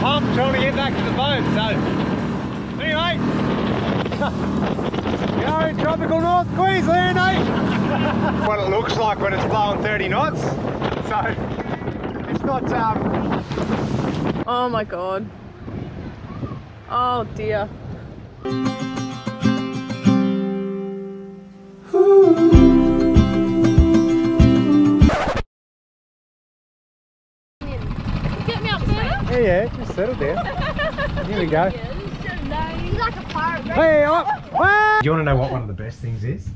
pumped trying to get back to the boat. So anyway, we are in tropical North Queensland, eh? What it looks like when it's blowing 30 knots. So it's not. Oh my god. Oh dear. Yeah, just settle down. Here we go. You're like a pirate, right? Hey, up! Do you want to know what one of the best things is?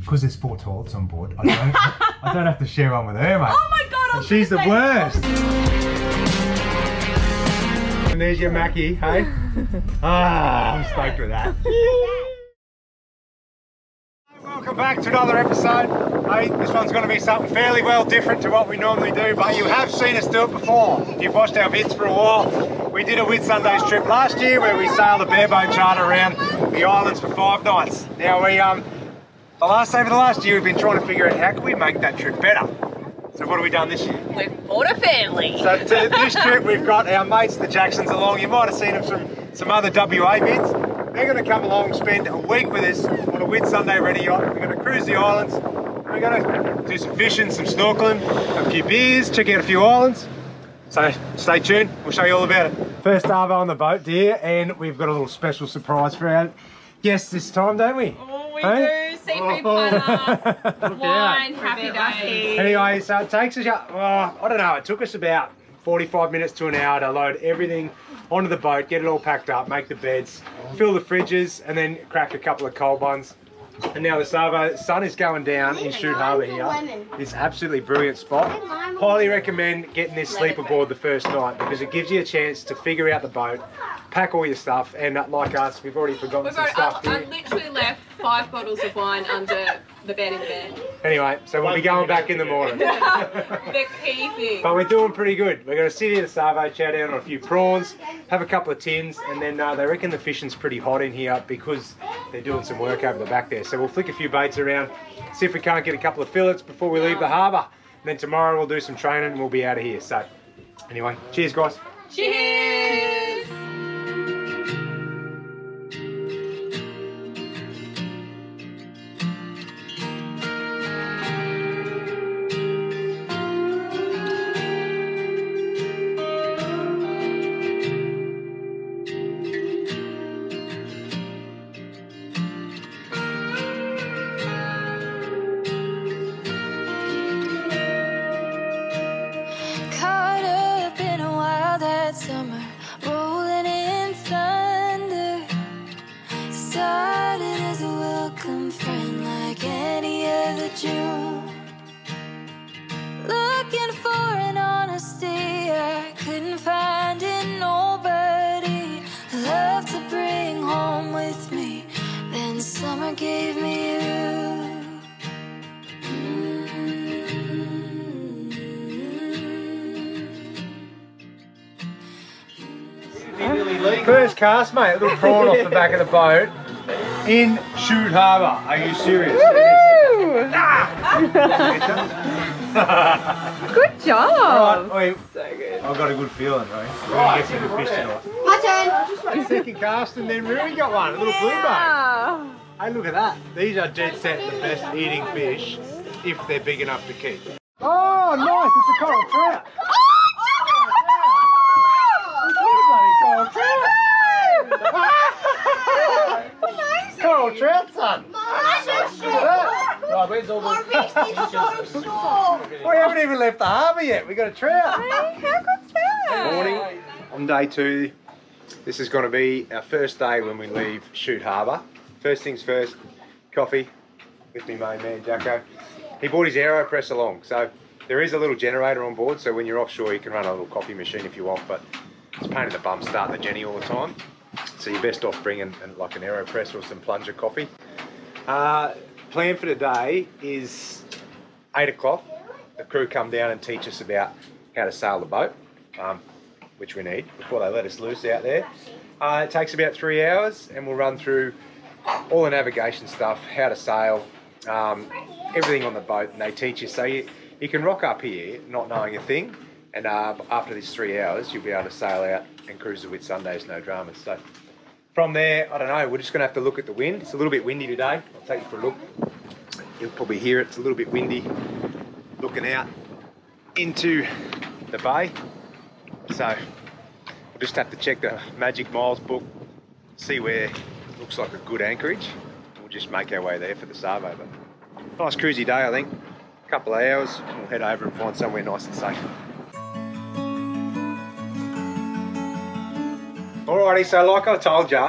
Because there's 4 toilets on board. I don't have to share one with her, mate. Oh my god, she's the worst. And there's your Mackie, hey? Ah, I'm stoked with that. Welcome back to another episode. Hey, this one's going to be something fairly well different to what we normally do, but you have seen us do it before. If you've watched our vids for a while, we did a Whitsundays trip last year where we sailed a bareboat charter around the islands for 5 nights. Now we, the last over the last year, we've been trying to figure out how can we make that trip better. So what have we done this year? We've bought a family. So to this trip we've got our mates, the Jacksons, along. You might have seen them from some other WA vids. They're going to come along and spend a week with us on a Whitsunday Ready yacht. We're going to cruise the islands, we're going to do some fishing, some snorkeling, a few beers, check out a few islands. So stay tuned, we'll show you all about it. First arvo on the boat, dear, and we've got a little special surprise for our guests this time, don't we? Oh, we do. Seafood platter, wine, happy days. Anyway, so it takes us, I don't know, it took us about 45 minutes to an hour to load everything onto the boat, get it all packed up, make the beds, fill the fridges, and then crack a couple of cold ones. And now the sun is going down in Shute Harbour here. It's absolutely brilliant spot. Highly recommend getting this sleep aboard the first night because it gives you a chance to figure out the boat, pack all your stuff, and like us, we've already forgotten some stuff. I've literally left 5 bottles of wine under the bed in the bed. Anyway, so we'll be going back in the morning. The key thing. But we're doing pretty good. We're going to sit here at Savo, chow down on a few prawns, have a couple of tins, and then they reckon the fishing's pretty hot in here because they're doing some work over the back there. So we'll flick a few baits around, see if we can't get a couple of fillets before we leave the harbour. And then tomorrow we'll do some training and we'll be out of here. So anyway, cheers guys. Cheers! First cast, mate, a little prawn off the back of the boat in Shute Harbour. Are you serious? Woohoo! Ah! Good job! Right, wait. So good. I've got a good feeling, right? We're going to get some good fish tonight. My turn! Second cast, and then Ruby got one, a little blue bait. Hey, look at that. These are dead set the best eating fish if they're big enough to keep. Oh, nice! Oh, it's a coral trout! Coral trout, son! Right, where's all the... So small. We haven't even left the harbour yet. We got a trout. Hey, how good's that? Good morning. On day 2, this is going to be our first day when we leave Shute Harbour. First things first, coffee with me, main man Jacko. He brought his Aeropress along, so there is a little generator on board. So when you're offshore, you can run a little coffee machine if you want, but it's a pain in the bum starting the Jenny all the time. So you're best off bringing like an Aeropress or some plunger coffee. Plan for today is 8 o'clock. The crew come down and teach us about how to sail the boat, which we need before they let us loose out there. It takes about 3 hours and we'll run through all the navigation stuff, how to sail, everything on the boat, and they teach you. So you can rock up here not knowing a thing And after these 3 hours, you'll be able to sail out and cruise the Whitsundays, no dramas. So from there, I don't know, we're just going to have to look at the wind. It's a little bit windy today. I'll take you for a look. You'll probably hear it's a little bit windy looking out into the bay. So we'll just have to check the Magic Miles book, see where it looks like a good anchorage. We'll just make our way there for the Savo. But nice cruisy day, I think. A couple of hours, we'll head over and find somewhere nice and safe. Alrighty, so like I told you,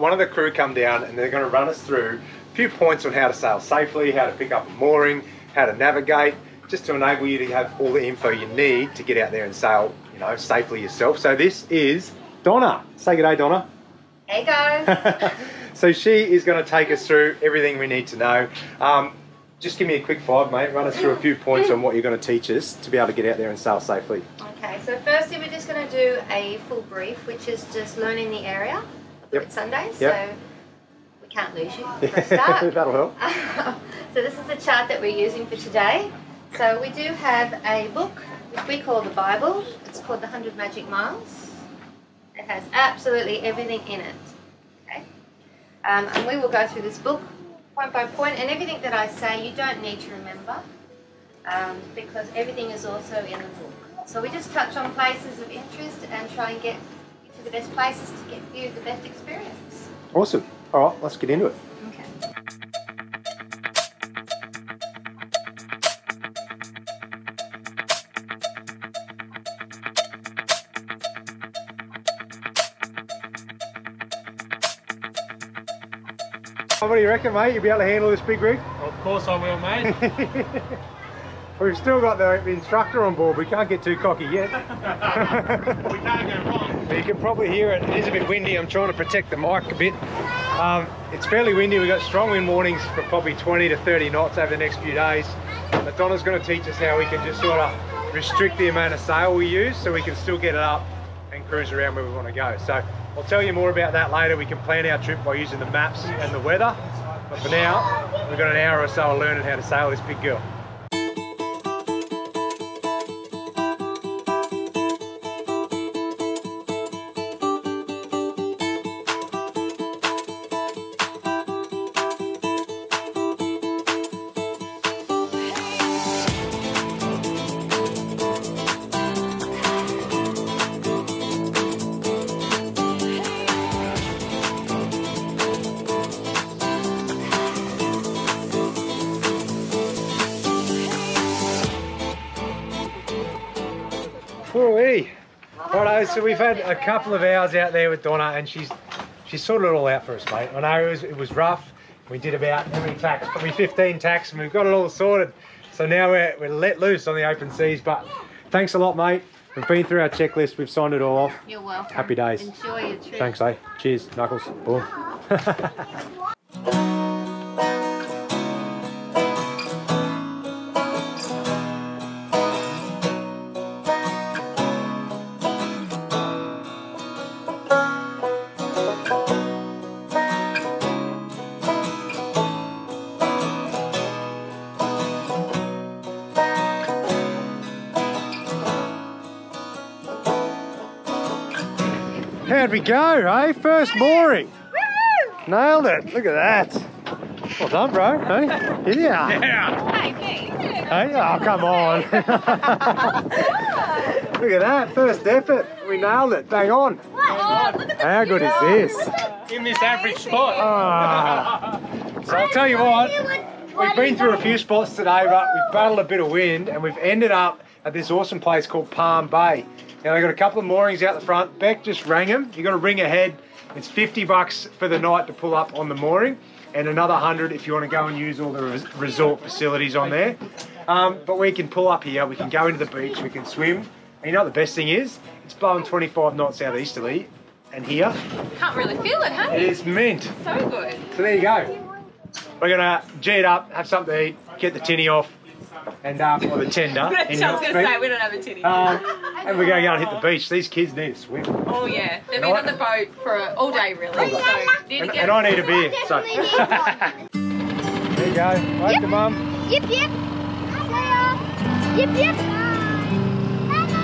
one of the crew come down and they're going to run us through a few points on how to sail safely, how to pick up a mooring, how to navigate, just to enable you to have all the info you need to get out there and sail, you know, safely yourself. So this is Donna. Say good day, Donna. Hey guys. So she is going to take us through everything we need to know. Just give me a quick five, mate. Run us through a few points on what you're going to teach us to be able to get out there and sail safely. Okay, so firstly we're just going to do a full brief, which is just learning the area of the Whitsundays. So we can't lose you for a start. That'll help. So this is the chart that we're using for today. So we do have a book, which we call the Bible. It's called the 100 Magic Miles. It has absolutely everything in it. Okay, and we will go through this book point by point, and everything that I say you don't need to remember because everything is also in the book. So we just touch on places of interest and try and get to the best places to get you the best experience. Awesome. All right, let's get into it. Okay. What do you reckon, mate? You'll be able to handle this big rig? Of course I will, mate. We've still got the instructor on board. We can't get too cocky yet. We can't go wrong. You can probably hear it. It is a bit windy. I'm trying to protect the mic a bit. It's fairly windy. We've got strong wind warnings for probably 20 to 30 knots over the next few days. But Donna's going to teach us how we can just sort of restrict the amount of sail we use so we can still get it up and cruise around where we want to go. So I'll tell you more about that later. We can plan our trip by using the maps and the weather. But for now, we've got an hour or so of learning how to sail this big girl. So we've had a couple of hours out there with Donna, and she's sorted it all out for us, mate. I know it was rough. We did about how many tacks? Probably 15 tacks, and we've got it all sorted. So now we're let loose on the open seas. But thanks a lot, mate. We've been through our checklist. We've signed it all off. You're welcome. Happy days. Enjoy your trip. Thanks, eh? Cheers, Knuckles. Boom. How'd we go, eh? First mooring. Woo! Nailed it. Look at that. Well done, bro. Hey, here you are. Yeah. Hey, oh, come on. Look at that. First effort. We nailed it. Bang on. Oh, look at the How good is this? In this average spot. Oh. So I'll tell you what. We've been through a few spots today, but we've battled a bit of wind, and we've ended up at this awesome place called Palm Bay. Now they've got a couple of moorings out the front. Beck just rang them. You've got to ring ahead. It's 50 bucks for the night to pull up on the mooring, and another 100 if you want to go and use all the resort facilities on there. But we can pull up here. We can go into the beach. We can swim. And you know what the best thing is? It's blowing 25 knots southeasterly, and here can't really feel it, huh? It is mint. So good. So there you go. We're gonna G it up, have something to eat, get the tinny off. And or the tender. I was going to say, we don't have a tinny. And we're going to go and hit the beach. These kids need to swim. Oh, yeah. They've been on the boat for all day, really. All day. So need and I need a beer. So. There you go. Wave to Mum. Yep, yep. Yep, yep.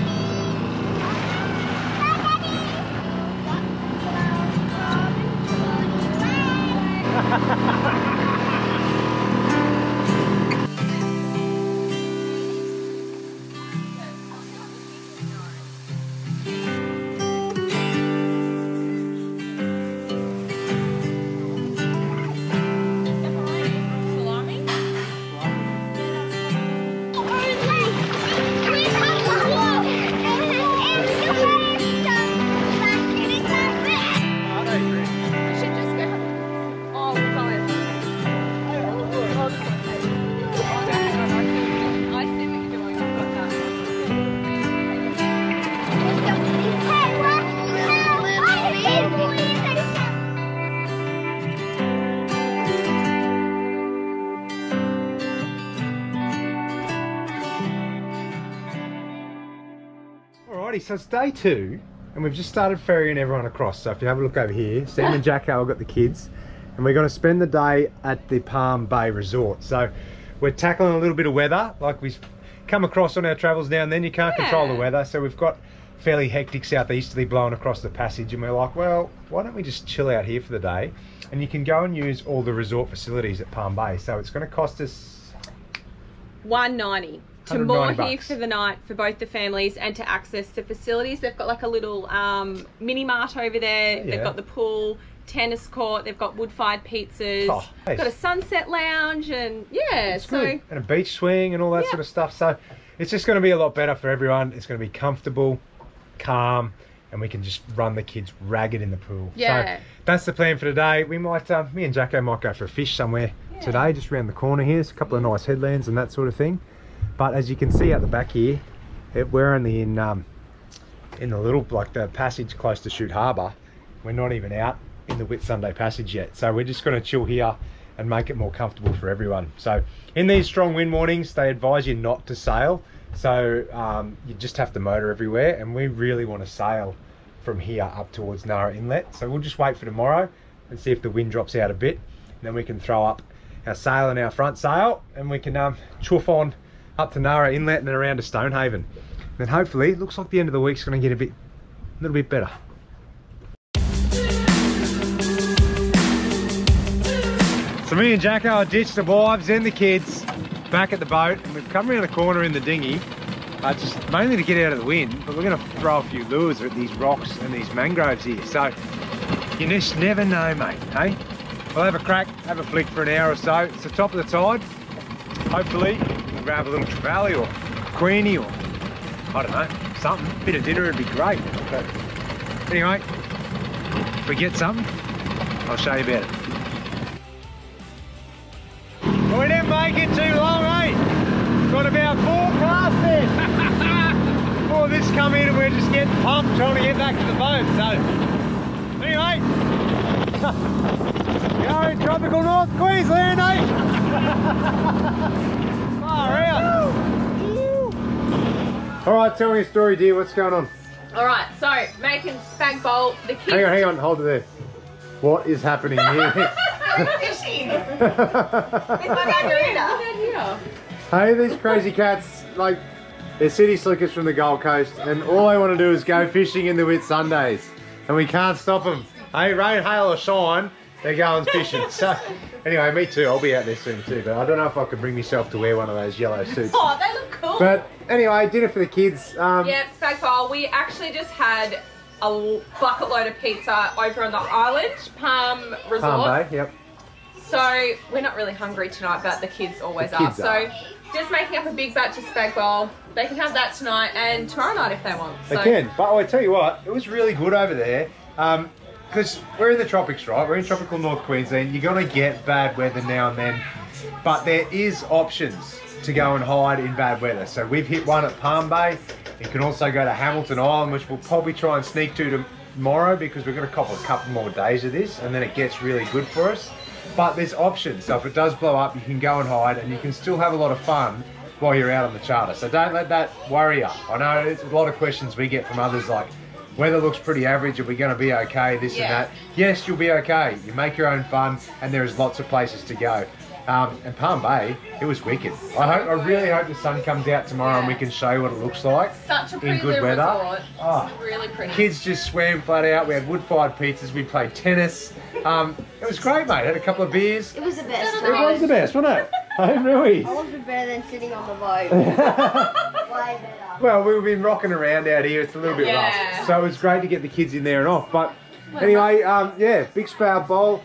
So it's day two and we've just started ferrying everyone across. So if you have a look over here, Sam and Jacko have got the kids and we're going to spend the day at the Palm Bay Resort. So we're tackling a little bit of weather like we've come across on our travels now and then. You can't control the weather, so we've got fairly hectic southeasterly blowing across the passage and we're like, well, why don't we just chill out here for the day? And you can go and use all the resort facilities at Palm Bay. So it's going to cost us $190. To moor here for the night for both the families and to access the facilities. They've got like a little mini mart over there. They've got the pool, tennis court, they've got wood-fired pizzas, nice. Got a sunset lounge and it's good. And a beach swing and all that sort of stuff. So it's just going to be a lot better for everyone. It's going to be comfortable, calm, and we can just run the kids ragged in the pool. So that's the plan for today. We might, me and Jacko might go for a fish somewhere today, just around the corner here. There's a couple of nice headlands and that sort of thing. But as you can see out the back here, we're only in the little, like the passage close to Shute Harbour. We're not even out in the Whitsunday passage yet. So we're just gonna chill here and make it more comfortable for everyone. So in these strong wind warnings, they advise you not to sail. So you just have to motor everywhere. And we really wanna sail from here up towards Nara Inlet. So we'll just wait for tomorrow and see if the wind drops out a bit. And then we can throw up our sail and our front sail and we can chuff on up to Nara Inlet and around to Stonehaven. Then hopefully, it looks like the end of the week's going to get a little bit better. So me and Jacko have ditched the wives and the kids back at the boat and we've come around the corner in the dinghy, just mainly to get out of the wind, but we're going to throw a few lures at these rocks and these mangroves here. So you just never know, mate, hey? We'll have a crack, have a flick for an hour or so. It's the top of the tide, hopefully. Grab a little trevally or queenie or I don't know, something, bit of dinner would be great. But anyway, if we get something, I'll show you about it. Well, we didn't make it too long, eh? Got about four past then. Before this come in and we're just getting pumped trying to get back to the boat. So anyway, going tropical North Queensland, eh? All right, tell me a story, dear. What's going on? All right, so making spag bowl. The kids. Hang on, hold it there. What is happening here? Fishing. It's my dad here. Hey, these crazy cats, like they're city slickers from the Gold Coast, and all they want to do is go fishing in the Whitsundays, and we can't stop them. Hey, rain, hail, or shine. They're going fishing. So, anyway, me too. I'll be out there soon too, but I don't know if I can bring myself to wear one of those yellow suits. Oh, they look cool. But anyway, dinner for the kids. Yeah, spag bowl. We actually just had a bucket load of pizza over on the island, Palm Resort. Palm Bay, yep. So we're not really hungry tonight, but the kids always are. So just making up a big batch of spag bowl. They can have that tonight and tomorrow night if they want. So. They can. But I tell you what, it was really good over there. Because we're in the tropics, right? We're in tropical North Queensland. You're going to get bad weather now and then. But there is options to go and hide in bad weather. So we've hit one at Palm Bay. You can also go to Hamilton Island, which we'll probably try and sneak to tomorrow because we've got a couple more days of this and then it gets really good for us. But there's options. So if it does blow up, you can go and hide and you can still have a lot of fun while you're out on the charter. So don't let that worry you. I know it's a lot of questions we get from others like, weather looks pretty average, are we going to be okay, this and that. Yes, you'll be okay. You make your own fun and there is lots of places to go. And Palm Bay, it was wicked. I really hope the sun comes out tomorrow and we can show you what it looks like. Such a pretty good weather. Resort. Oh, it's really pretty. Kids just swam flat out. We had wood-fired pizzas. We played tennis. It was great, mate. Had a couple of beers. It was the best. It was the best, wasn't it? Hey, Rui. I want to be better than sitting on the boat. Way better. Well, we've been rocking around out here. It's a little bit rough. So it was great to get the kids in there and off. But anyway, yeah, big spout bowl.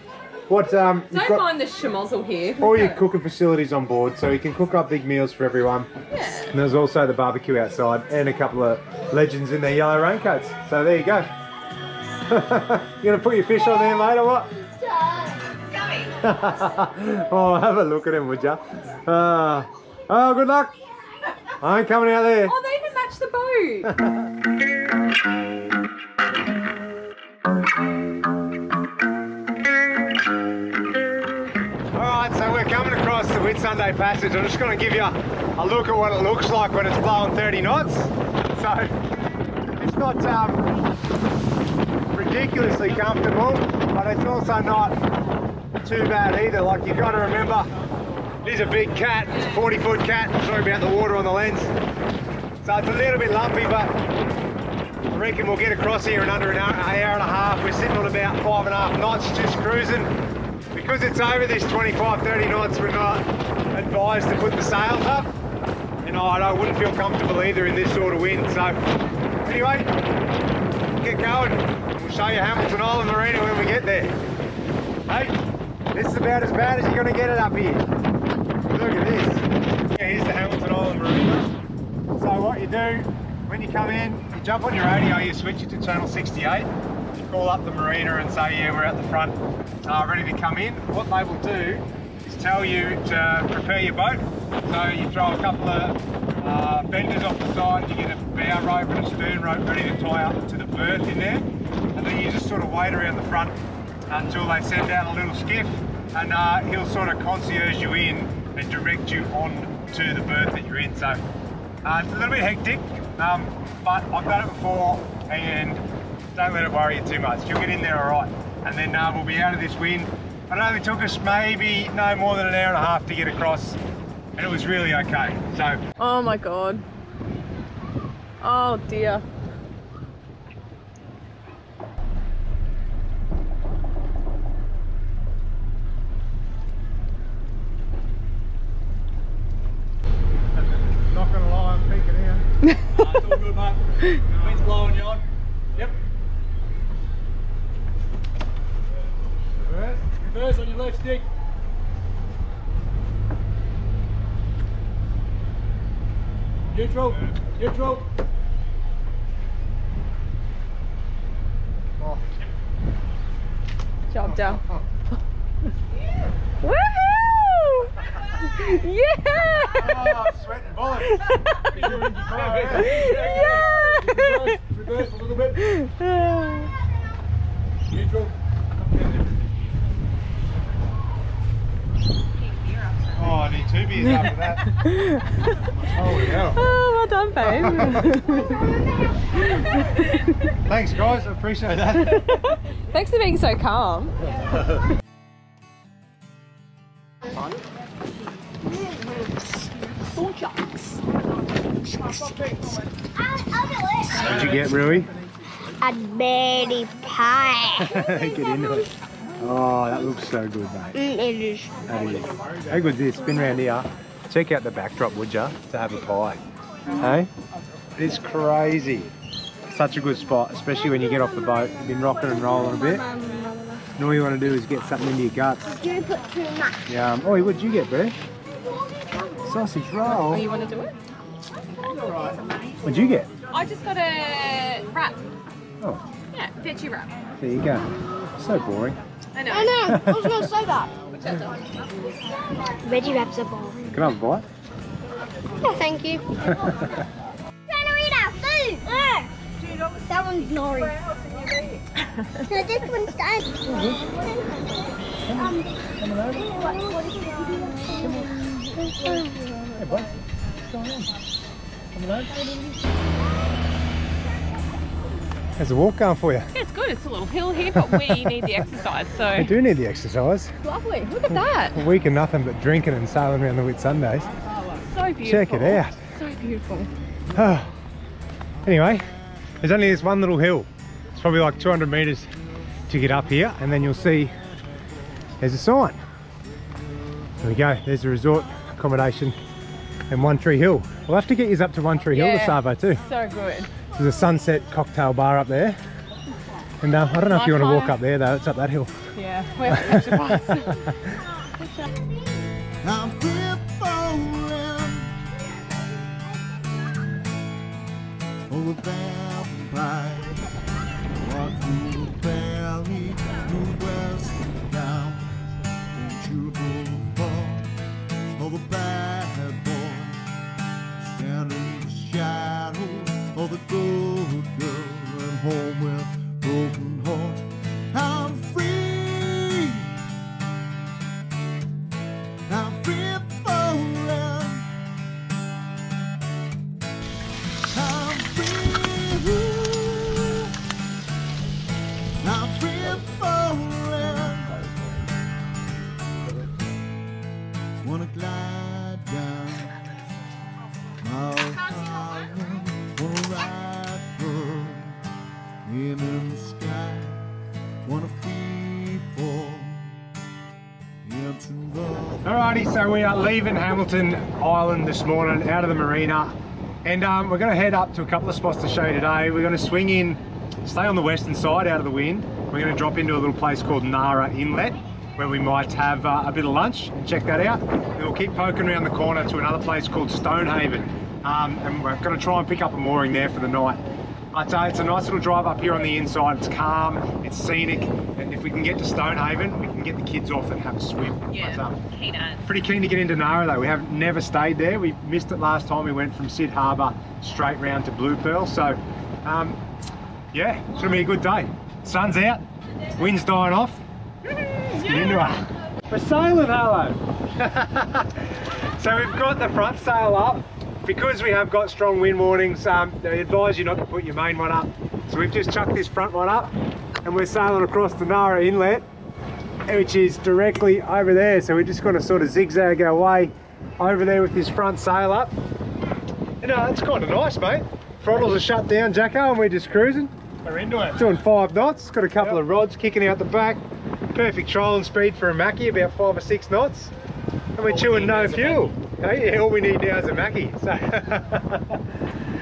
What, don't mind the schmozzle here. All your cooking facilities on board, so you can cook up big meals for everyone. Yeah. And there's also the barbecue outside and a couple of legends in their yellow raincoats. So there you go. You going to put your fish on there, mate, or what? Oh, have a look at him, would ya? Oh, good luck. I ain't coming out there. Oh, they even matched the boat. Coming across the Whitsunday Passage, I'm just going to give you a look at what it looks like when it's blowing 30 knots. So it's not ridiculously comfortable, but it's also not too bad either. Like, you've got to remember, it is a big cat, it's a 40-foot cat. Sorry about the water on the lens. So it's a little bit lumpy, but I reckon we'll get across here in under an hour and a half. We're sitting on about 5.5 knots, just cruising. Because it's over this 25-30 knots, we're not advised to put the sails up. And I wouldn't feel comfortable either in this sort of wind. So anyway, get going. We'll show you Hamilton Island Marina when we get there. Hey, this is about as bad as you're going to get it up here. Look at this. Yeah, here's the Hamilton Island Marina. So what you do, when you come in, you jump on your radio, you switch it to channel 68. Call up the marina and say, yeah, we're at the front, ready to come in. What they will do is tell you to prepare your boat. So you throw a couple of benders off the side, you get a bow rope and a stern rope ready to tie up to the berth in there. And then you just sort of wait around the front until they send out a little skiff, and he'll sort of concierge you in and direct you on to the berth that you're in. So it's a little bit hectic, but I've done it before, and don't let it worry you too much. You'll get in there all right. And then we'll be out of this wind. I know it took us maybe no more than an hour and a half to get across, and it was really okay. So. Oh my God. Oh dear. Not gonna lie, I'm peeking out. It's all good, mate. The wind's blowing you on. Yep. Reverse on your left stick. Neutral. Neutral. Oh. Job done. Woohoo! Yeah! Oh, I'm sweating bullets. Yeah! Reverse a little bit. Neutral. Oh, I need 2 beers after that. Holy hell. Oh, well done, babe. Thanks, guys. I appreciate that. Thanks for being so calm. What did you get, Rui? A berry pie. Get into it. Oh, that looks so good, mate. It is. That is. How good's this? Spin round here. Check out the backdrop, would ya? To have a pie. Hey? It's crazy. Such a good spot, especially when you get off the boat. You've been rocking and rolling a bit. And all you want to do is get something into your guts. You put too much. Yeah. Oh, what'd you get, Brad? Sausage roll. Oh, you want to do it? What'd you get? I just got a wrap. Oh. Yeah, veggie wrap. There you go. So boring. I know. I know. I was going to say that. Veggie wraps are boring. Can I have a bite? No, thank you. Food. That one's nori. No, this one's done. Hey, boy. How's the walk going for you? Yeah, it's good. It's a little hill here, but we need the exercise. So we do need the exercise. Lovely. Look at that. A week of nothing but drinking and sailing around the Whitsundays. So beautiful. Check it out. So beautiful. Oh. Anyway, there's only this one little hill. It's probably like 200 metres to get up here, and then you'll see there's a sign. There we go, there's the resort accommodation and One Tree Hill. We'll have to get you up to One Tree Hill, to Savo too. So good. There's a sunset cocktail bar up there. And I don't know if you want to walk up there though, it's up that hill. Yeah, we have to catch a bus. Alrighty, so we are leaving Hamilton Island this morning, out of the marina, and we're going to head up to a couple of spots to show you today. We're going to swing in, stay on the western side out of the wind. We're going to drop into a little place called Nara Inlet, where we might have a bit of lunch and check that out. And we'll keep poking around the corner to another place called Stonehaven, and we're going to try and pick up a mooring there for the night. But it's a nice little drive up here on the inside. It's calm, it's scenic, and if we can get to Stonehaven, we can get the kids off and have a swim. Yeah, keen on. Pretty keen to get into Nara though. We have never stayed there. We missed it last time. We went from Shute Harbour straight round to Blue Pearl. So, yeah, it's going to be a good day. Sun's out, wind's dying off. Let's get into it. We're sailing, hello. So we've got the front sail up. Because we have got strong wind warnings, they advise you not to put your main one up. So we've just chucked this front one up and we're sailing across the Nara Inlet, which is directly over there. So we're just going to sort of zigzag our way over there with this front sail up. And it's kind of nice, mate. Throttles are shut down, Jacko, and we're just cruising. We're into it. Doing 5 knots, got a couple of rods kicking out the back. Perfect trolling speed for a Mackie, about 5 or 6 knots. And we're chewing no fuel. Hey, all we need now is a Mackie. So,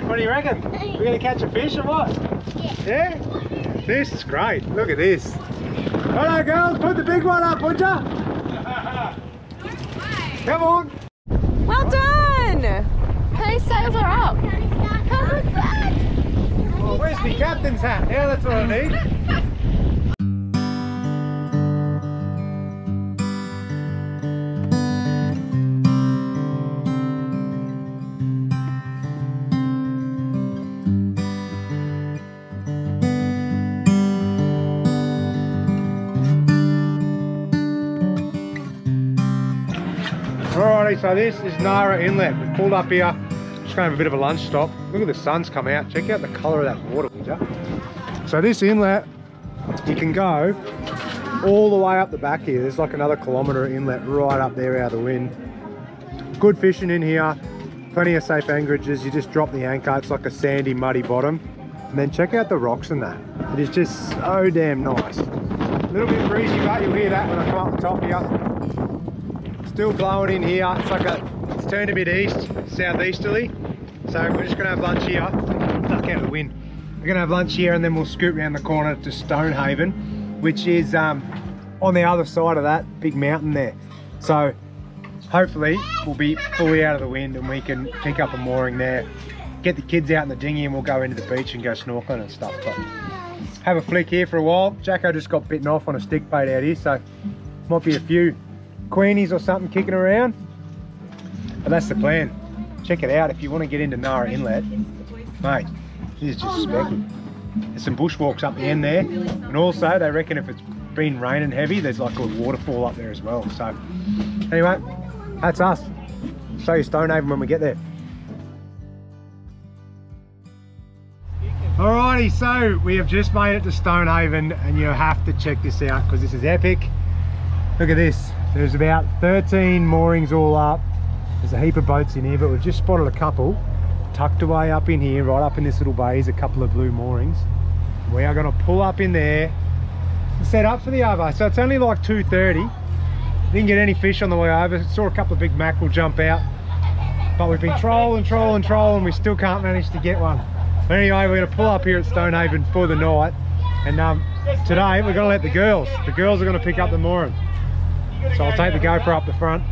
what do you reckon? We're going to catch a fish or what? Yeah. Yeah? This is great. Look at this. Hello girls, put the big one up, would ya? Come on. Well done. How many sails are up? How was that? Well, where's my captain's hat? Yeah, that's what I need. So this is Nara Inlet. We've pulled up here, just going to have a bit of a lunch stop. Look at the sun's come out. Check out the colour of that water. So this inlet, you can go all the way up the back here. There's like another kilometre inlet right up there out of the wind. Good fishing in here, plenty of safe anchorages. You just drop the anchor, it's like a sandy, muddy bottom. And then check out the rocks and that. It is just so damn nice. A little bit breezy, but you'll hear that when I come up the top here. Still blowing in here. It's like it's turned a bit east, southeasterly. So we're just gonna have lunch here. Duck out of the wind. We're gonna have lunch here and then we'll scoot round the corner to Stonehaven, which is on the other side of that big mountain there. So hopefully we'll be fully out of the wind and we can pick up a mooring there, get the kids out in the dinghy, and we'll go into the beach and go snorkeling and stuff. But have a flick here for a while. Jacko just got bitten off on a stick bait out here, so might be a few Queenies or something kicking around, but that's the plan. Check it out if you want to get into Nara Inlet, mate. This is just spectacular. There's some bushwalks up the end there, and also they reckon if it's been raining heavy, there's like a waterfall up there as well. So anyway, that's us. Show you Stonehaven when we get there. Alrighty, so we have just made it to Stonehaven, and you have to check this out because this is epic. Look at this. There's about 13 moorings all up. There's a heap of boats in here, but we've just spotted a couple tucked away up in here, right up in this little bay. Is a couple of blue moorings. We are going to pull up in there and set up for the arvo. So it's only like 2:30, Didn't get any fish on the way over. Saw a couple of big mackerel jump out, but we've been trolling, we still can't manage to get one. But anyway, we're going to pull up here at Stonehaven for the night, and today we're going to let the girls are going to pick up the mooring. So I'll take the GoPro up the front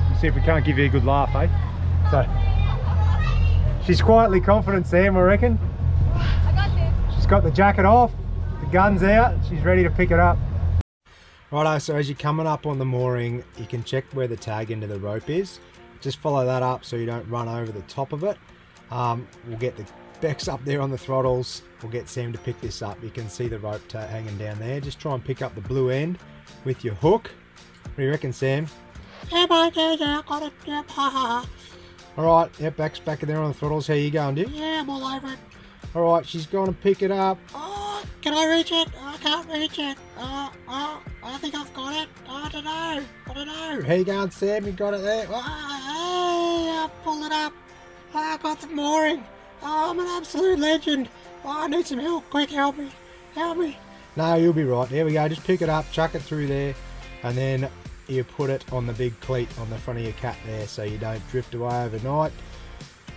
and see if we can't give you a good laugh, eh? So she's quietly confident, Sam, I reckon. I got this. She's got the jacket off, the gun's out, she's ready to pick it up. Righto, so as you're coming up on the mooring, you can check where the tag end of the rope is. Just follow that up so you don't run over the top of it. We'll get the Beck's up there on the throttles. We'll get Sam to pick this up. You can see the rope hanging down there. Just try and pick up the blue end with your hook. What do you reckon, Sam? Yeah, mate, I got it. Yep, ha ha. Alright, yep, Beck's back in there on the throttles. How you going, dude? Yeah, I'm all over it. Alright, she's going to pick it up. Oh, can I reach it? I can't reach it. I think I've got it. I don't know. How you going, Sam? You got it there? Oh, hey, I pulled it up. I got the mooring. Oh, I'm an absolute legend. Oh, I need some help. Quick, help me. No, you'll be right. There we go. Just pick it up, chuck it through there, and then you put it on the big cleat on the front of your cat there so you don't drift away overnight.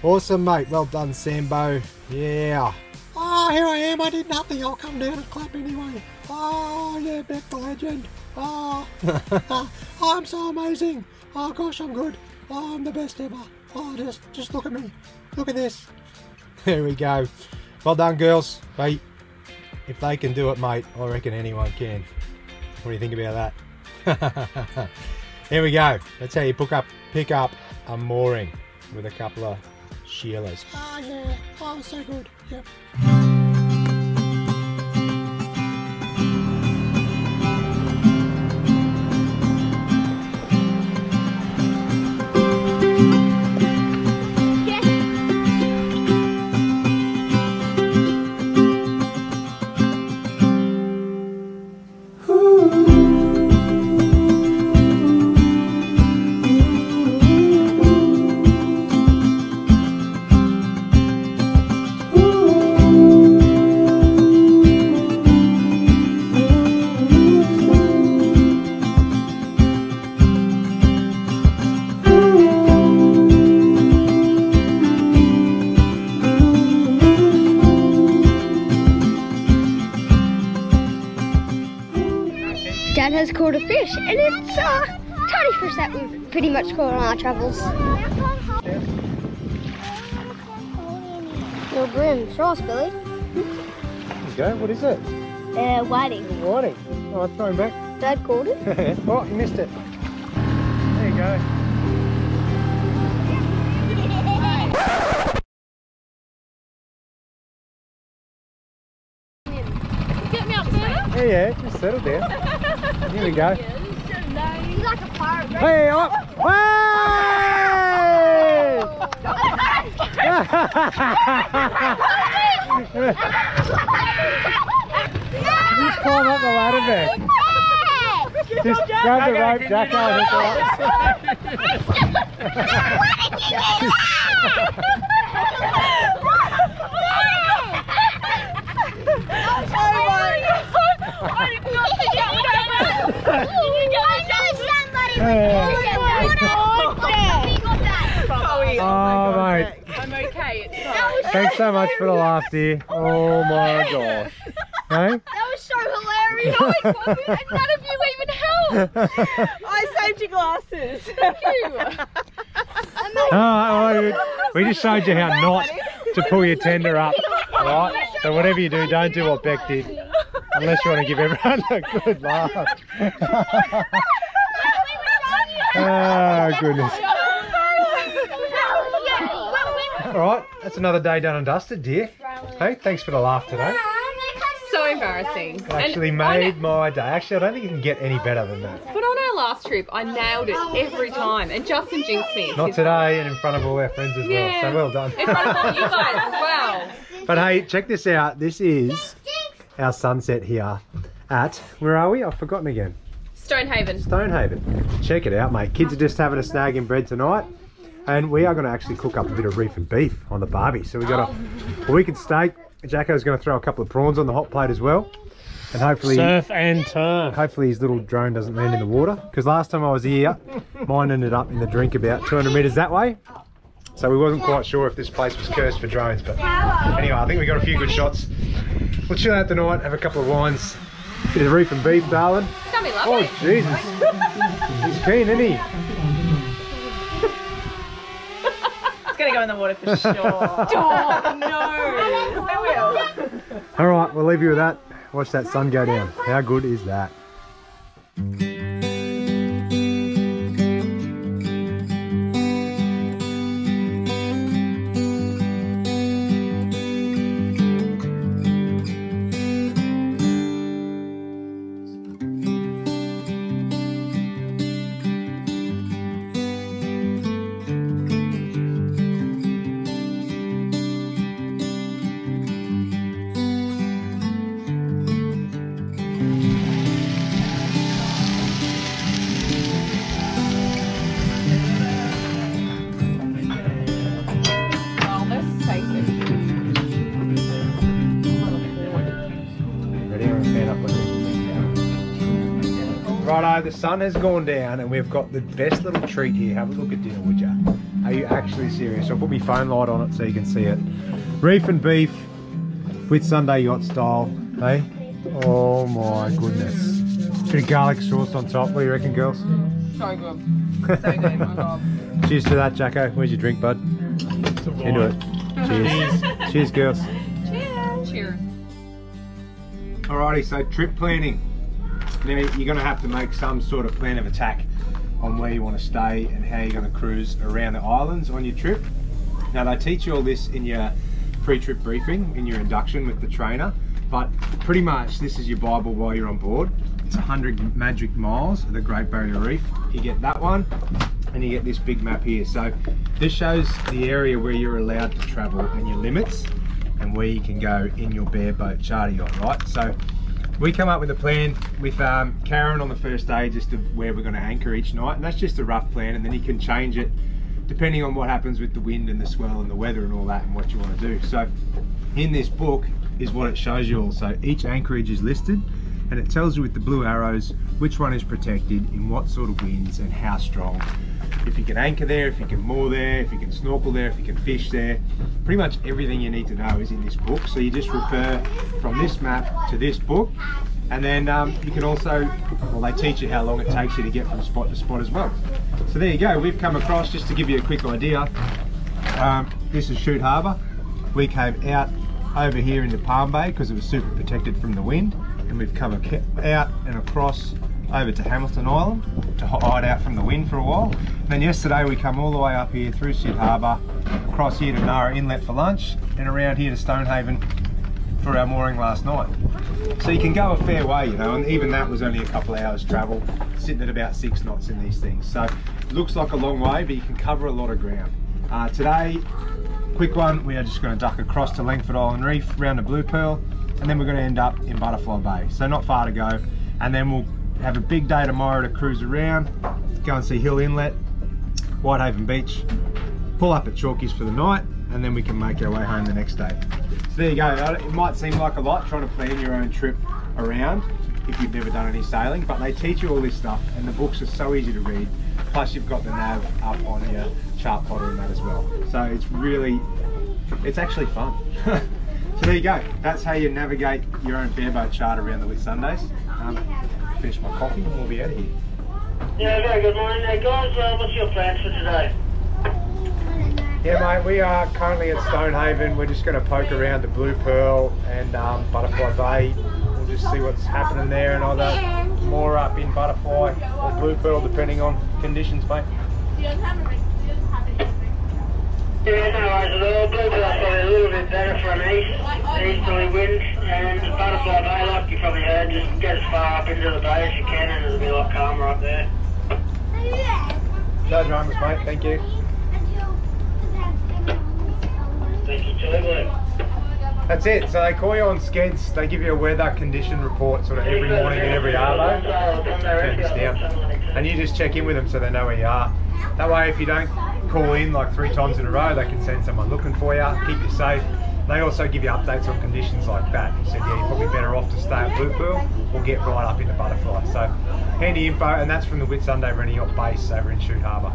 Awesome, mate. Well done, Sambo. Yeah. Oh, here I am. I did nothing. I'll come down and clap anyway. Oh, yeah, Beck the legend. Oh, I'm so amazing. Oh, gosh, I'm good. Oh, I'm the best ever. Oh, just look at me. Look at this. There we go. Well done, girls. Mate, if they can do it, mate, I reckon anyone can. What do you think about that? There we go. That's how you pick up a mooring with a couple of shearers. Oh, yeah. Oh, so good. Yep. Caught a fish, and it's a tiny fish that we've pretty much caught on our travels. Your brim, show us, Billy. There you go. What is it? Whiting. Whiting. Oh, I've thrown back. Dad caught it. Oh, you missed it. There you go. Yeah, just settle down. Here we go. He's like a pirate, right? Hey, up! Just climb up the ladder there. Just grab the rope, Jack, and hook up. Oh, mate. I'm okay. It's fine. Thanks so much for the laugh, dear. Oh my gosh. Hey? That was so hilarious. No, it wasn't, and none of you even helped. I saved your glasses. Thank you. We just showed you how not to pull your tender up. Right? So whatever you do, don't do what Beck did. Unless you want to give everyone a good laugh. Oh, goodness. Alright, that's another day done and dusted, dear. Hey, thanks for the laugh today. So embarrassing. I actually made my day. Actually, I don't think you can get any better than that. But on our last trip, I nailed it every time. And Justin jinxed me. Not today, and in front of all our friends as well. So well done. In front of all you guys as well. But hey, check this out. This is our sunset here at, where are we? I've forgotten again. Stonehaven. Stonehaven. Check it out, mate. Kids are just having a snag in bread tonight, and we are going to actually cook up a bit of reef and beef on the barbie. So we got a wicked steak. Jacko's going to throw a couple of prawns on the hot plate as well. And hopefully surf and turf. Hopefully his little drone doesn't land in the water, because last time I was here mine ended up in the drink about 200 meters that way, so we wasn't quite sure if this place was cursed for drones. But anyway, I think we got a few good shots. We'll chill out tonight, have a couple of wines, bit of reef and beef, darling. It's gonna be lovely. Oh Jesus, he's keen, isn't he? It's gonna go in the water for sure. Oh, no, it will. All right, we'll leave you with that. Watch that sun go down. How good is that? Righto, the sun has gone down and we've got the best little treat here. Have a look at dinner, would you? Are you actually serious? I'll put my phone light on it so you can see it. Reef and beef, Whitsunday yacht style, hey? Oh my goodness. Bit of garlic sauce on top, what do you reckon, girls? So good. So good, my God. Cheers to that, Jacko. Where's your drink, bud? Into it. Cheers. Cheers, girls. Cheers. Cheers. Alrighty, so trip planning. Now you're going to have to make some sort of plan of attack on where you want to stay and how you're going to cruise around the islands on your trip. Now they teach you all this in your pre-trip briefing, in your induction with the trainer, but pretty much this is your Bible while you're on board. It's 100 magic miles of the Great Barrier Reef. You get that one and you get this big map here. So this shows the area where you're allowed to travel and your limits and where you can go in your bareboat charter yacht, right? So we come up with a plan with Karen on the first day, just of where we're going to anchor each night, and that's just a rough plan, and then you can change it depending on what happens with the wind and the swell and the weather and all that and what you want to do. So in this book is what it shows you all. So each anchorage is listed and it tells you with the blue arrows which one is protected, in what sort of winds and how strong, if you can anchor there, if you can moor there, if you can snorkel there, if you can fish there. Pretty much everything you need to know is in this book, so you just refer from this map to this book. And then you can also, well, they teach you how long it takes you to get from spot to spot as well. So there you go, we've come across, just to give you a quick idea, this is Shute Harbour. We came out over here into Palm Bay because it was super protected from the wind, and we've come out and across over to Hamilton Island to hide out from the wind for a while. And then yesterday we come all the way up here through Shute Harbour, across here to Nara Inlet for lunch, and around here to Stonehaven for our mooring last night. So you can go a fair way, you know, and even that was only a couple of hours travel, sitting at about 6 knots in these things. So it looks like a long way, but you can cover a lot of ground. Today, quick one, we are just going to duck across to Langford Island Reef, round to Blue Pearl, and then we're going to end up in Butterfly Bay. So not far to go, and then we'll have a big day tomorrow to cruise around, go and see Hill Inlet, Whitehaven Beach, pull up at Chalkies for the night, and then we can make our way home the next day. So there you go. It might seem like a lot trying to plan your own trip around if you've never done any sailing, but they teach you all this stuff and the books are so easy to read, plus you've got the nav up on your chart plotter and that as well. So it's really, it's actually fun. So there you go, that's how you navigate your own bareboat chart around the Whitsundays. Finish my coffee and we'll be out of here. Yeah, very good morning. Guys, what's your plans for today? Yeah mate, we are currently at Stonehaven. We're just going to poke around the Blue Pearl and Butterfly Bay. We'll just see what's happening there and either moor up in Butterfly or Blue Pearl depending on conditions, mate. Yeah, no worries at all. Blue Pearl's probably a little bit better for an easterly wind, and Butterfly Bay, like you probably heard, just get as far up into the bay as you can and it'll be a lot calmer up there. No dramas mate, thank you. Thank you too. That's it, so they call you on skeds, they give you a weather condition report sort of every morning and every arvo. Turn this down. And you just check in with them so they know where you are. That way if you don't call in like 3 times in a row, they can send someone looking for you, keep you safe. They also give you updates on conditions like that. He said, yeah, you're probably better off to stay at Blue Pearl or get right up into Butterfly. So handy info, and that's from the Whitsunday Ready base over in Shute Harbour.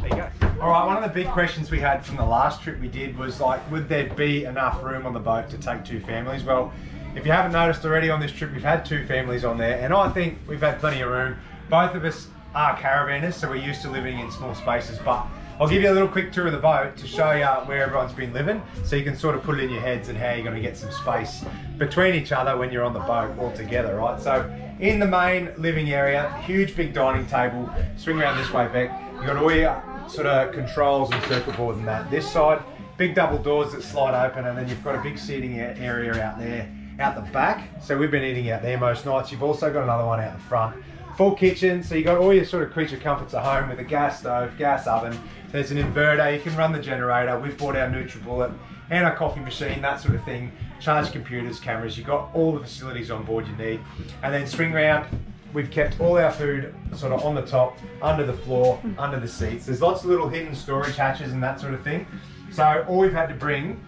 There you go. Alright, one of the big questions we had from the last trip we did was like, would there be enough room on the boat to take two families? Well, if you haven't noticed already on this trip, we've had two families on there, and I think we've had plenty of room. Both of us are caravanners, so we're used to living in small spaces, but I'll give you a little quick tour of the boat to show you where everyone's been living, so you can sort of put it in your heads and how you're going to get some space between each other when you're on the boat all together, right? So in the main living area, huge big dining table, swing around this way back, you've got all your sort of controls and circuit board and that. This side, big double doors that slide open, and then you've got a big seating area out there, out the back. So we've been eating out there most nights. You've also got another one out the front. Full kitchen, so you got all your sort of creature comforts at home with a gas stove, gas oven. There's an inverter, you can run the generator. We've bought our NutriBullet and our coffee machine, that sort of thing. Charge computers, cameras, you've got all the facilities on board you need. And then swing round, we've kept all our food sort of on the top, under the floor, under the seats. There's lots of little hidden storage hatches and that sort of thing. So all we've had to bring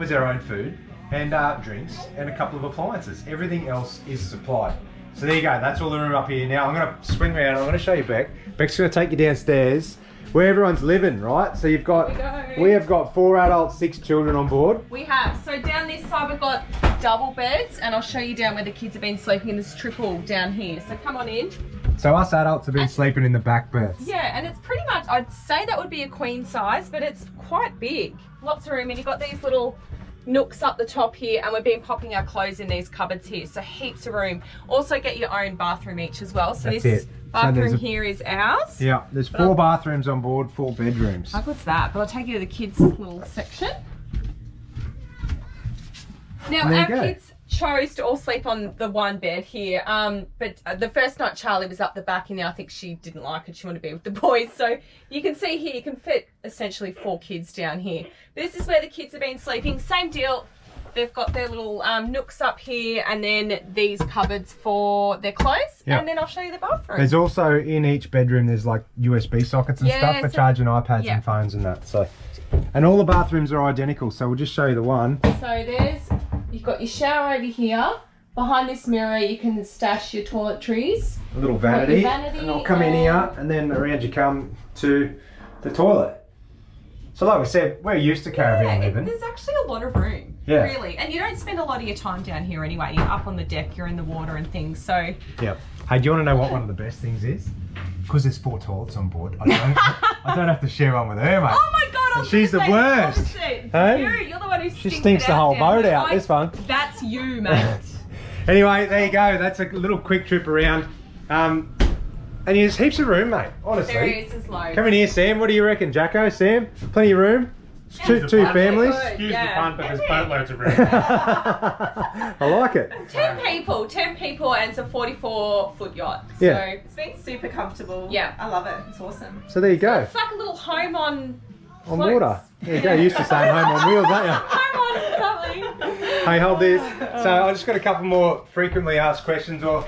was our own food and drinks and a couple of appliances. Everything else is supplied. So there you go, that's all the room up here. Now I'm going to swing around, I'm going to show you Beck. Beck's going to take you downstairs where everyone's living, right? So you've got, we have got 4 adults, 6 children on board. We have, so down this side we've got double beds, and I'll show you down where the kids have been sleeping in this triple down here. So come on in. So us adults have been sleeping in the back berths. Yeah, and it's pretty much, I'd say that would be a queen size, but it's quite big. Lots of room, and you've got these little nooks up the top here, and we've been popping our clothes in these cupboards here, so heaps of room. Also get your own bathroom each as well. So this bathroom here is ours. Yeah, there's 4 bathrooms on board, 4 bedrooms. How good's that? But I'll take you to the kids' little section. Now our kids chose to all sleep on the one bed here, but the first night Charlie was up the back, and I think she didn't like it, she wanted to be with the boys. So you can see here, you can fit essentially 4 kids down here. This is where the kids have been sleeping, same deal. They've got their little nooks up here, and then these cupboards for their clothes. Yep. And then I'll show you the bathroom. There's also in each bedroom, there's like USB sockets and stuff for charging iPads and phones and that. So, and all the bathrooms are identical, so we'll just show you the one. So there's, you've got your shower over here. Behind this mirror, you can stash your toiletries. A little vanity. And I'll come in here, and then around you come to the toilet. So like we said, we're used to caravan living. There's actually a lot of room, really. And you don't spend a lot of your time down here anyway. You're up on the deck, you're in the water and things, so. Yeah. Hey, do you want to know what one of the best things is? Because there's 4 toilets on board, I don't have to share one with her, mate. Oh my God, she's the worst. Hey? You're the one who stinks the whole boat out, this one. That's you, mate. Anyway, there you go. That's a little quick trip around. And there's heaps of room, mate, honestly. There is loads. Come in here, Sam. What do you reckon, Jacko? Sam, plenty of room? Yeah, two families. Excuse the pun, but there's boatloads of room. I like it. 10 people and it's a 44-foot yacht. Yeah. So it's been super comfortable. Yeah. I love it. It's awesome. So there you go. It's like a little home on water. There you go. You used to say home on wheels, don't you? Home on something. Hey, hold this. So I just got a couple more frequently asked questions or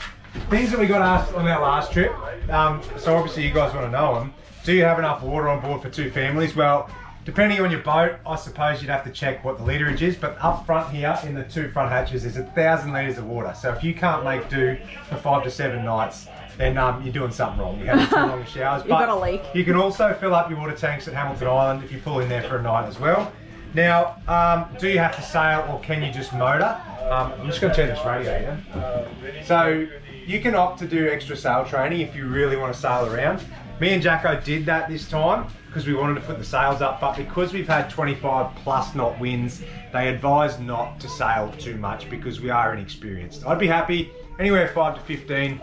things that we got asked on our last trip. So obviously you guys want to know them. Do you have enough water on board for 2 families? Well, depending on your boat, I suppose you'd have to check what the literage is, but up front here in the 2 front hatches is 1,000 litres of water. So if you can't make do for 5 to 7 nights, then you're doing something wrong. You have too long showers. You've got a leak. You can also fill up your water tanks at Hamilton Island if you pull in there for a night as well. Now, do you have to sail or can you just motor? I'm just going to turn this radio down. So you can opt to do extra sail training if you really want to sail around. Me and Jacko did that this time because we wanted to put the sails up, but because we've had 25+ knot winds, they advise not to sail too much because we are inexperienced. I'd be happy anywhere 5 to 15,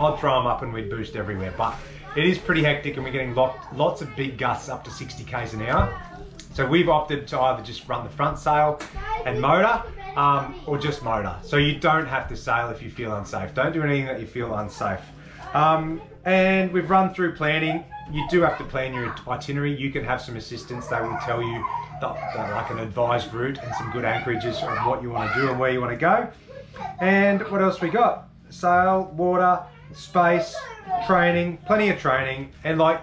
I'd throw them up and we'd boost everywhere, but it is pretty hectic and we're getting lots of big gusts up to 60 k's an hour. So we've opted to either just run the front sail and motor, or just motor. So you don't have to sail if you feel unsafe. Don't do anything that you feel unsafe. And we've run through planning. You do have to plan your itinerary. You can have some assistance. They will tell you like an advised route and some good anchorages of what you want to do and where you want to go. And what else we got? Sail, water, space, training, plenty of training. And like,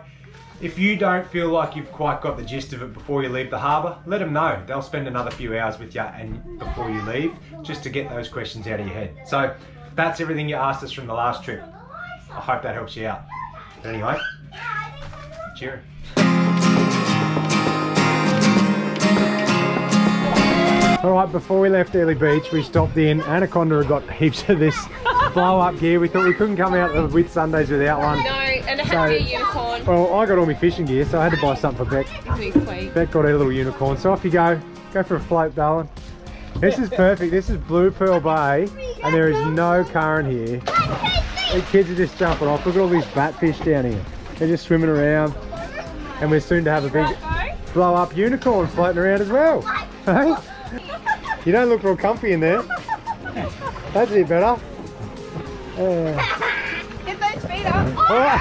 If you don't feel like you've quite got the gist of it before you leave the harbour, let them know. They'll spend another few hours with you and before you leave, just to get those questions out of your head. So that's everything you asked us from the last trip. I hope that helps you out. But anyway, cheers. Alright, before we left Airlie Beach, we stopped in. Anaconda had got heaps of this blow-up gear. We thought we couldn't come out of Whitsundays without one. No, and it had to be a unicorn. Well, I got all my fishing gear, so I had to buy something for Beck. Beck got her little unicorn, so off you go. Go for a float, darling. This is perfect. This is Blue Pearl Bay, and there is no current here. The kids are just jumping off. Look at all these batfish down here. They're just swimming around, and we're soon to have a big blow-up unicorn floating around as well. Hey? You don't look real comfy in there. That's it better. Get those feet up. Oh.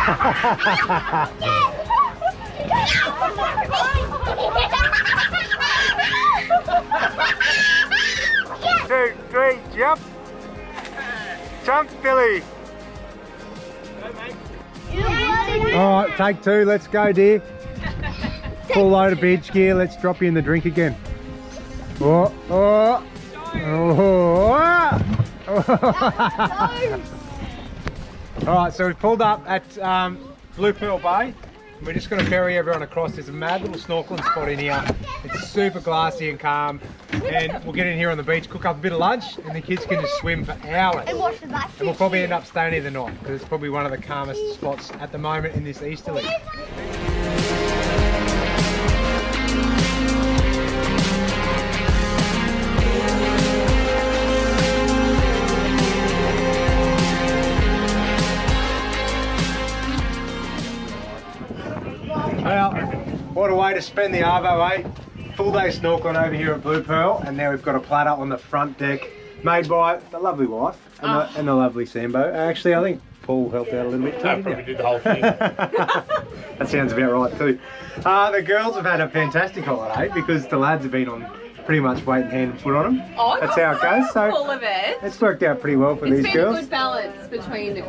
2, 3, jump. Jump, Billy. Alright, take 2. Let's go, dear. Full load of beach gear. Let's drop you in the drink again. Oh, oh, oh, oh. Alright, so we've pulled up at Blue Pearl Bay. We're just going to ferry everyone across. There's a mad little snorkeling spot in here. It's super glassy and calm. And we'll get in here on the beach, cook up a bit of lunch, and the kids can just swim for hours. And watch the back. And we'll probably end up staying here the night, because it's probably one of the calmest spots at the moment in this easterly. Well, what a way to spend the arvo, eh? Full day snorkeling over here at Blue Pearl, and now we've got a platter on the front deck made by the lovely wife and, the lovely Sambo. Actually, I think Paul helped out a little bit too. I probably did the whole thing. That sounds about right too. The girls have had a fantastic holiday because the lads have been on pretty much weight and hand and foot on them. Oh, that's how it goes. So all of it. It's worked out pretty well for these girls. It's been a good balance between it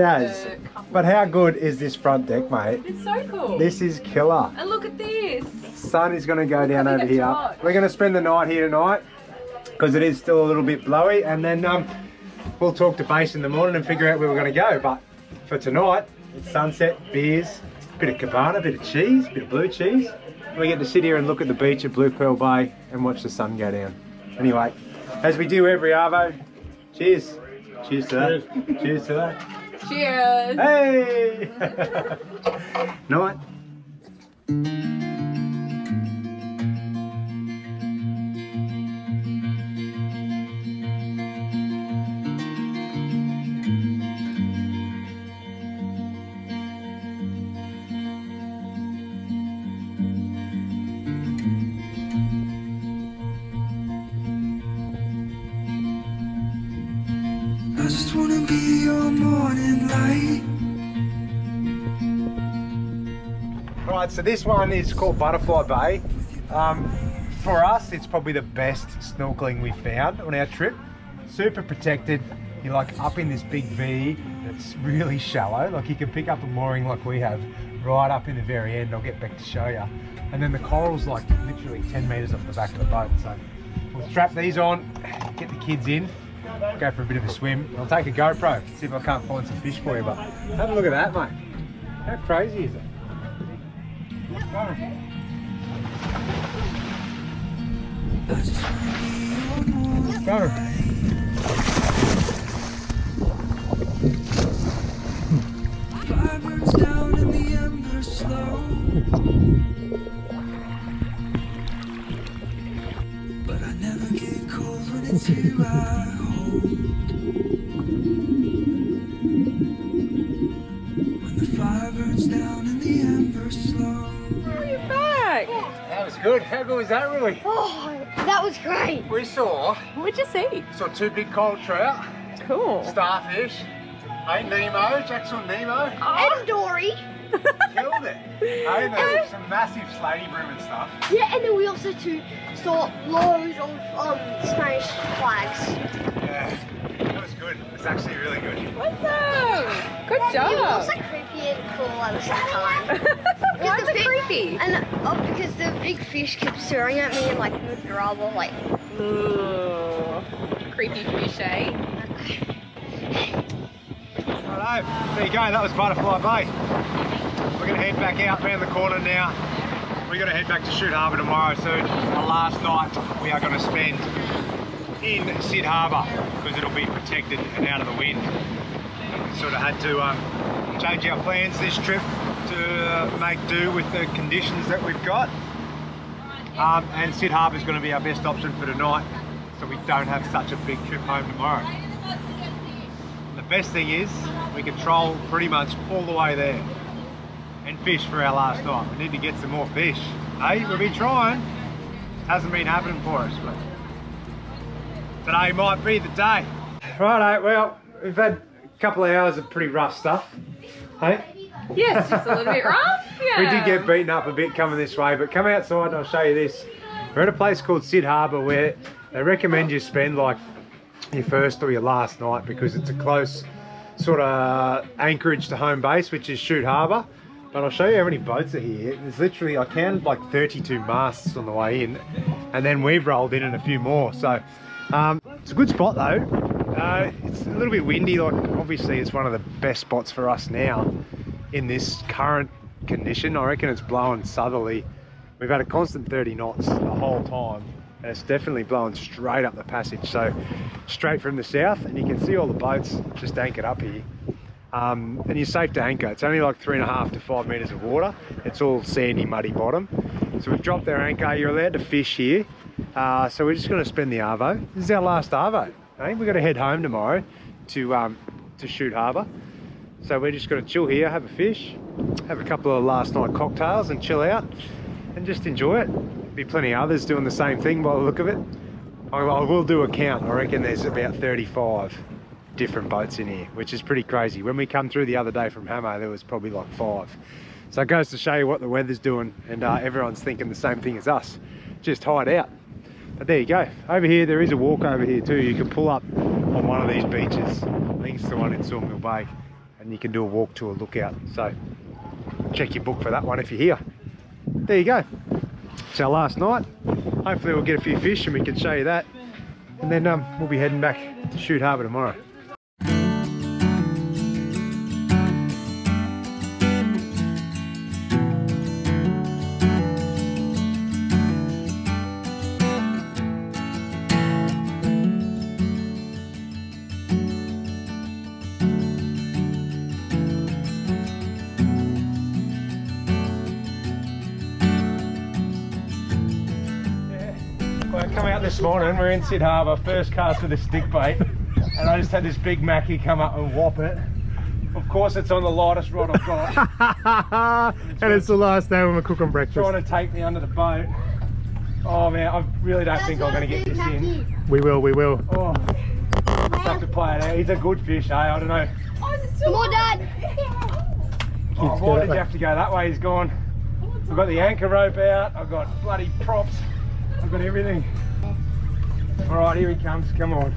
has. The couple. But how good is this front deck, mate? It's so cool. This is killer. And look at this. Sun is going to go down over here. Hot. We're going to spend the night here tonight because it is still a little bit blowy, and then we'll talk to Base in the morning and figure out where we're going to go. But for tonight, it's sunset, beers, a bit of cabana, a bit of cheese, a bit of blue cheese. We get to sit here and look at the beach at Blue Pearl Bay and watch the sun go down. Anyway, as we do every arvo, cheers. Cheers to that. Cheers to that. Cheers. Hey! Night. So this one is called Butterfly Bay. For us, it's probably the best snorkeling we've found on our trip. Super protected. You're like up in this big V that's really shallow. Like you can pick up a mooring like we have right up in the very end. I'll get back to show you. And then the coral's like literally 10 meters off the back of the boat. So we'll strap these on, get the kids in, go for a bit of a swim. I'll take a GoPro, see if I can't find some fish for you. But have a look at that, mate. How crazy is it? Let's go. Fire burns down in the ember slow. But I never get cold when it's you I hold. When the fire burns down in the ember slow. That was good. How good was that, really? Oh, that was great. We saw... What'd you see? Saw 2 big cold trout. Cool. Starfish. Hey, Nemo. Jackson Nemo. Oh. And Dory. Killed it. Hey, there's some massive slatey bream and stuff. Yeah, and then we also saw loads of Spanish flags. Yeah, that was good. It was actually really good. Awesome. Good job. It was also creepy and cool at the same time. scary. And because the big fish kept staring at me and like moved around, like, ooh, creepy fish, eh? Righto, there you go. That was Butterfly Bay. We're gonna head back out around the corner now. We're gonna head back to Shute Harbour tomorrow soon. The last night we are gonna spend in Sid Harbour because it'll be protected and out of the wind. We sort of had to change our plans this trip to make do with the conditions that we've got. And Shute Harbour is going to be our best option for tonight, so we don't have such a big trip home tomorrow. The best thing is we can troll pretty much all the way there and fish for our last night. We need to get some more fish. Hey, we've been trying. Hasn't been happening for us, but today might be the day. Righto, well, we've had a couple of hours of pretty rough stuff. Hey? Yes, just a little bit rough. Yeah. We did get beaten up a bit coming this way, but come outside and I'll show you this. We're at a place called Shute Harbour where they recommend you spend like your first or your last night because it's a close sort of anchorage to home base, which is Shute Harbour. But I'll show you how many boats are here. There's literally, I counted like 32 masts on the way in, and then we've rolled in a few more. So it's a good spot though. It's a little bit windy, like obviously it's one of the best spots for us now in this current condition. I reckon it's blowing southerly. We've had a constant 30 knots the whole time and it's definitely blowing straight up the passage, so straight from the south, and you can see all the boats just anchored up here. And you're safe to anchor. It's only like 3.5 to 5 metres of water. It's all sandy, muddy bottom. So we've dropped our anchor. You're allowed to fish here. So we're just going to spend the arvo. This is our last arvo. We've got to head home tomorrow to Shute Harbour, so we're just going to chill here, have a fish, have a couple of last night cocktails and chill out and just enjoy it. There'll be plenty of others doing the same thing by the look of it. I will do a count. I reckon there's about 35 different boats in here, which is pretty crazy. When we come through the other day from Hamo, there was probably like 5. So it goes to show you what the weather's doing, and everyone's thinking the same thing as us, just hide out. But there you go. Over here, there is a walk over here too. You can pull up on one of these beaches. I think it's the one in Sawmill Bay. And you can do a walk to a lookout. So check your book for that one if you're here. There you go. It's our last night. Hopefully we'll get a few fish and we can show you that. And then we'll be heading back to Shute Harbour tomorrow. This morning we're in Shute Harbour, first cast with a stick bait, and I just had this big Mackie come up and whop it. Of course it's on the lightest rod I've got. And it's the last day when we're cooking breakfast. Trying to take me under the boat. Oh man, I really don't think I'm going to get this in. We will. Oh, I have to play it out. He's a good fish, eh? I don't know. More Dad! Oh, why did you have to go that way? He's gone. I've got the anchor rope out, I've got bloody props, I've got everything. Alright, here he comes, come on.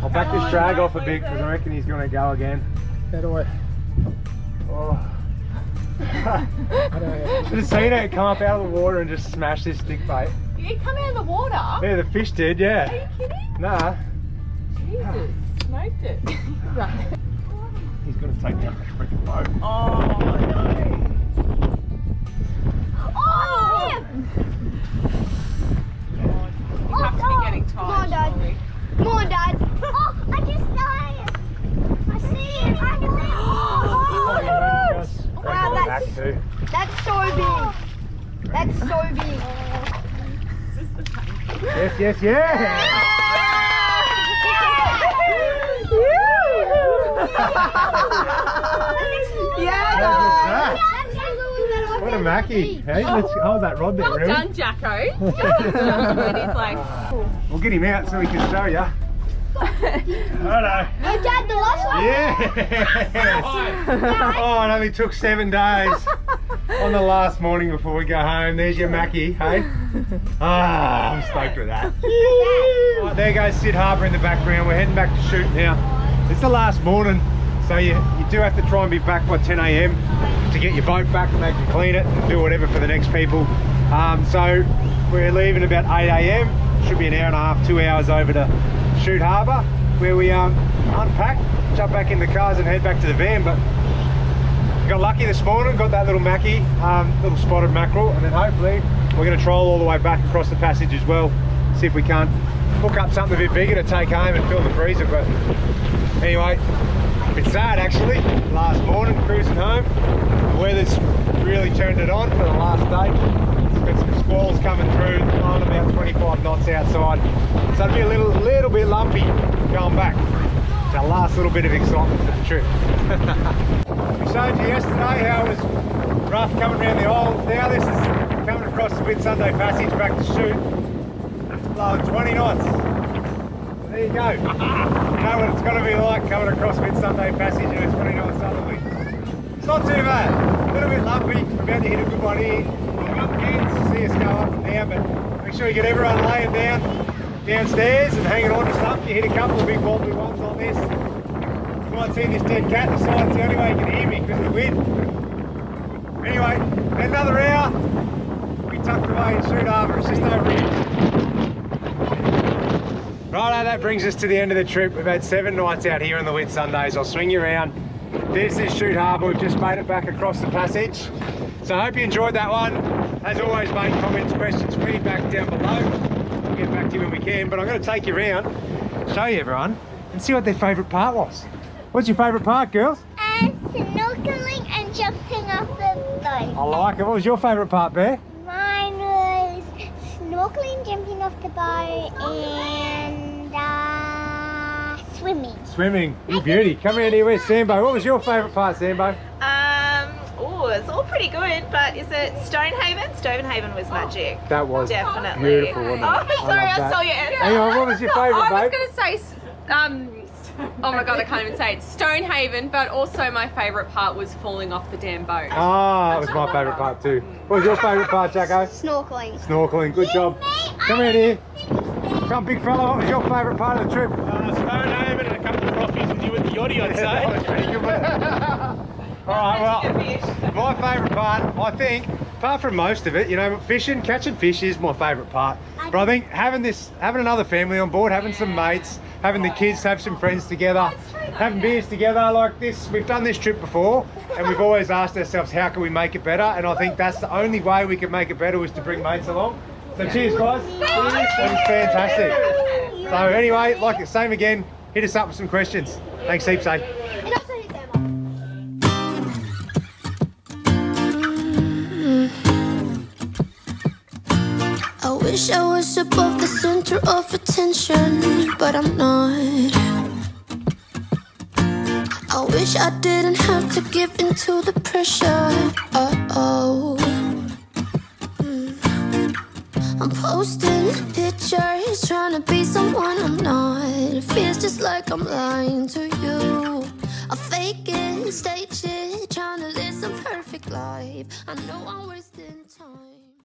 I'll back this drag off a bit because I reckon he's going to go again. How do I? Oh. I just seen it come up out of the water and just smash this stick bait. It come out of the water? Yeah, the fish did, yeah. Are you kidding? Nah. Jesus, smoked it. He's going to take down the freaking boat. Oh, no. Oh! You have to be getting tired. More dad. Oh, I just died. I see him. I can see him. Oh, wow, that's so big. That's so big. Yeah. Yeah. What a Mackie, hey? Let's hold that rod there, really. Well done, Jacko. We'll get him out so we can show you. Righto. Oh, Dad, the last one? Yeah. Oh, it only took 7 days on the last morning before we go home. There's your Mackie, hey? Ah, I'm stoked with that. Yeah. Right, there goes Shute Harbour in the background. We're heading back to Shute now. It's the last morning. So you do have to try and be back by 10 AM to get your boat back and they can clean it and do whatever for the next people. So we're leaving about 8 AM, should be an hour and a half, 2 hours over to Shute Harbour, where we unpack, jump back in the cars and head back to the van. But we got lucky this morning, got that little mackie, little spotted mackerel, and then hopefully we're going to troll all the way back across the passage as well, see if we can't hook up something a bit bigger to take home and fill the freezer. But anyway, a bit sad actually, last morning cruising home, the weather's really turned it on for the last day. Got some squalls coming through, on about 25 knots outside, so it'll be a little bit lumpy going back. It's our last little bit of excitement for the trip. We showed you yesterday how it was rough coming around the isle. Now this is coming across the Whitsunday passage back to Shute. It's blowing 20 knots. So there you go. You know what it's going to be like coming across Whitsunday passage and it's 20 knots other wind. It's not too bad. A little bit lumpy. We're about to hit a good one here. See us go up and down, but make sure you get everyone laying down downstairs and hanging on to something. You hit a couple of big wobbly ones on this. You might see this dead cat in the side, it's the only way you can hear me because of the wind. Anyway, another hour, we tucked away in Shute Harbour, it's just over here. Righto, that brings us to the end of the trip. We've had 7 nights out here on the Whitsundays. I'll swing you around. This is Shute Harbour, we've just made it back across the passage. So I hope you enjoyed that one. As always, mate, comments, questions, feedback down below. We'll get back to you when we can, but I'm going to take you around, show you everyone, and see what their favourite part was. What's your favourite part, girls? Snorkeling and jumping off the boat. I like it. What was your favourite part, Bear? Mine was snorkeling, jumping off the boat, and swimming. Swimming. You beauty. Come around here with Sambo. What was your favourite part, Sambo? It's all pretty good, but is it Stonehaven? Stonehaven was magic. That was definitely beautiful, wasn't it? Oh, sorry, I saw your answer. Hang on, what was your favourite, babe? I was going to say, oh my God, I can't even say it. Stonehaven, but also my favourite part was falling off the damn boat. Ah, oh, that was my favourite part too. What was your favourite part, Jacko? Snorkeling. Snorkeling, good job. Come out here. Come, big fella, what was your favourite part of the trip? Stonehaven and a couple of coffees and you with the yachty, I'd say. That was pretty good, wasn't it? All right, well, my favourite part, I think, apart from most of it, you know, fishing, catching fish is my favourite part. But I think having another family on board, having some mates, having the kids, have some friends together, having beers together like this. We've done this trip before, and we've always asked ourselves, how can we make it better? And I think that's the only way we can make it better was to bring mates along. So cheers, guys. Cheers. That was fantastic. So anyway, like the same again, hit us up with some questions. Thanks, heaps, eh? Wish I was above the center of attention, but I'm not. I wish I didn't have to give in to the pressure. Uh-oh. I'm posting pictures, trying to be someone I'm not. It feels just like I'm lying to you. I fake it, stage it, trying to live some perfect life. I know I'm wasting time.